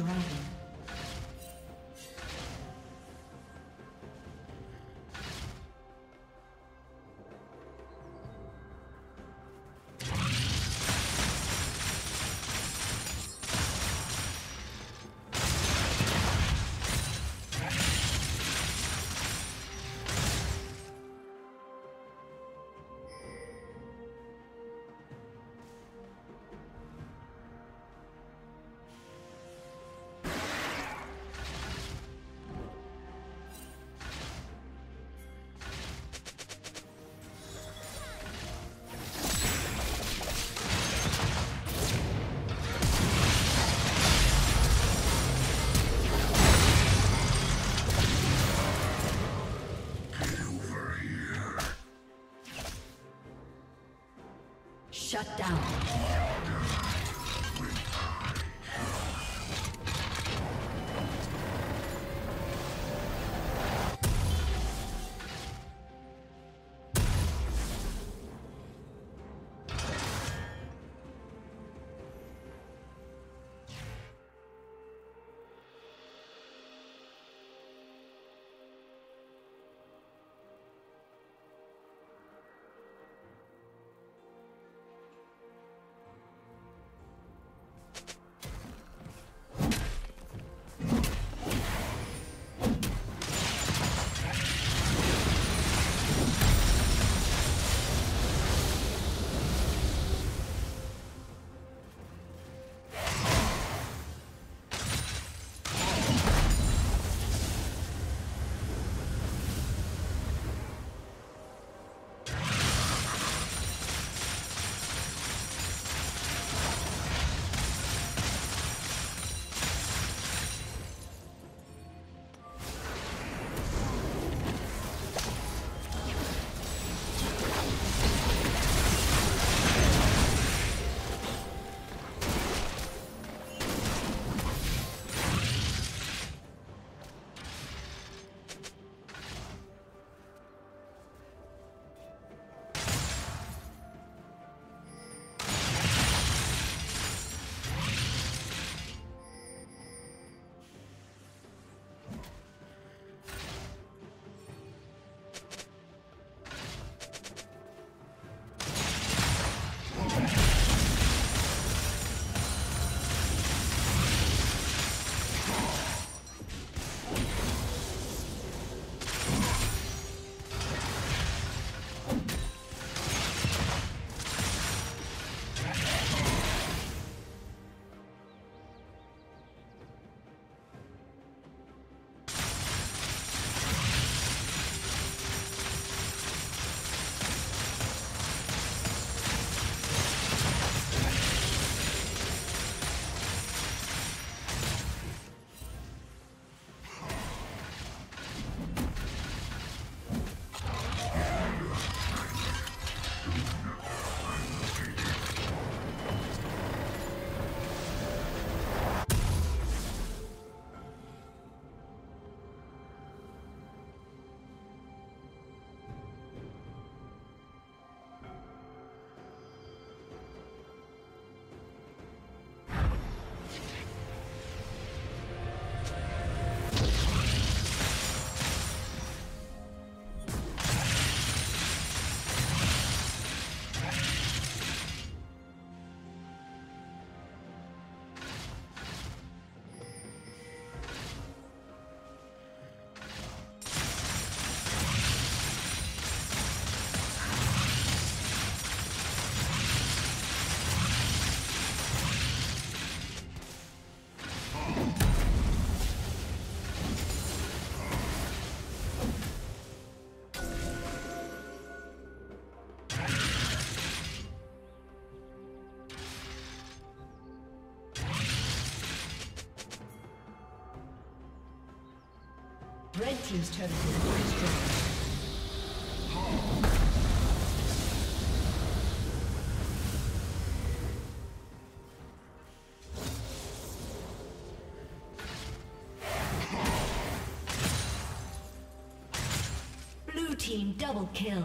Dragon. Shut down. Red team's turret has been destroyed. Blue team double kill.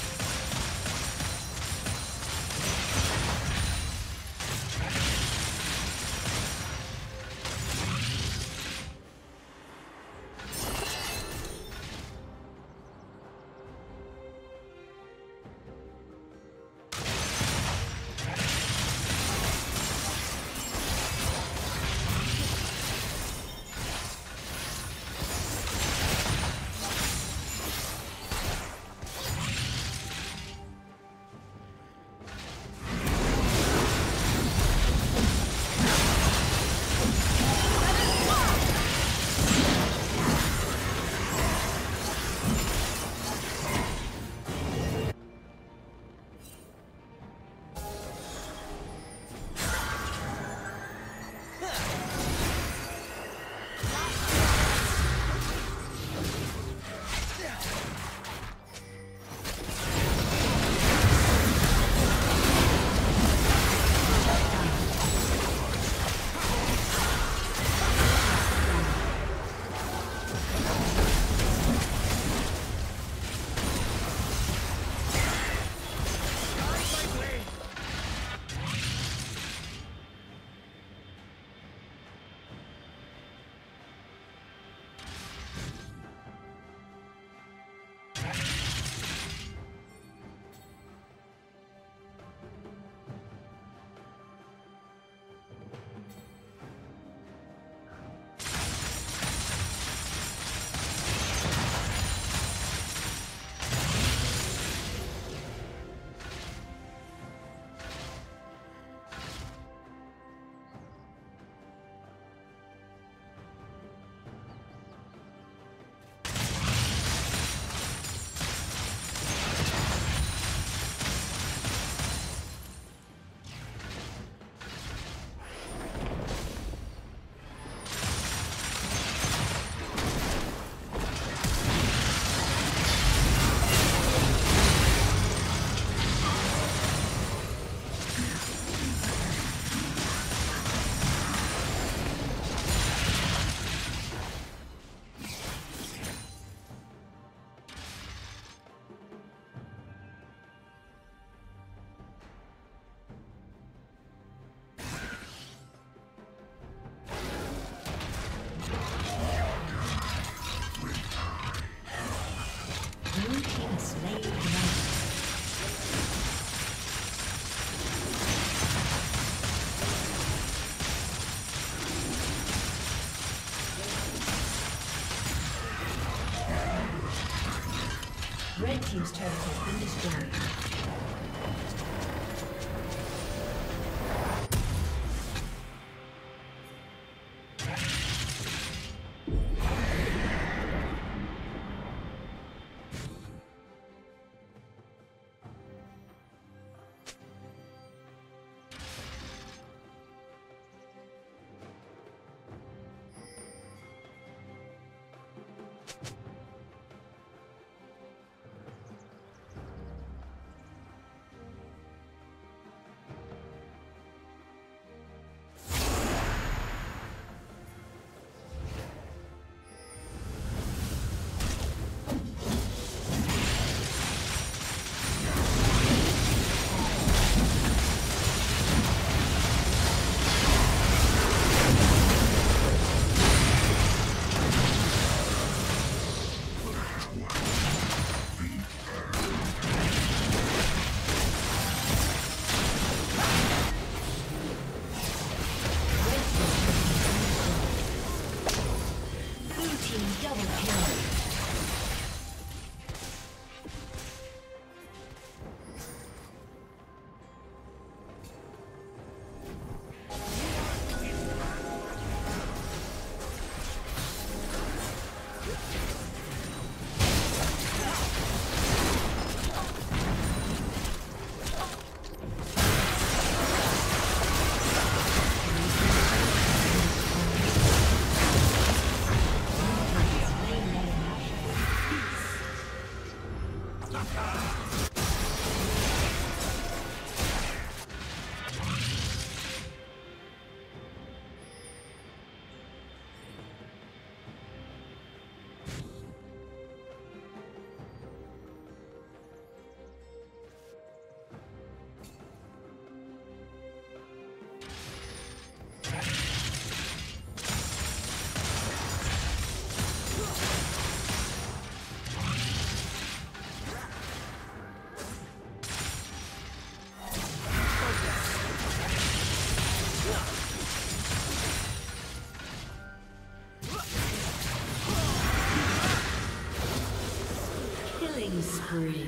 Red team's turret has been destroyed. Spree.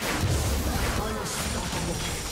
Unstoppable.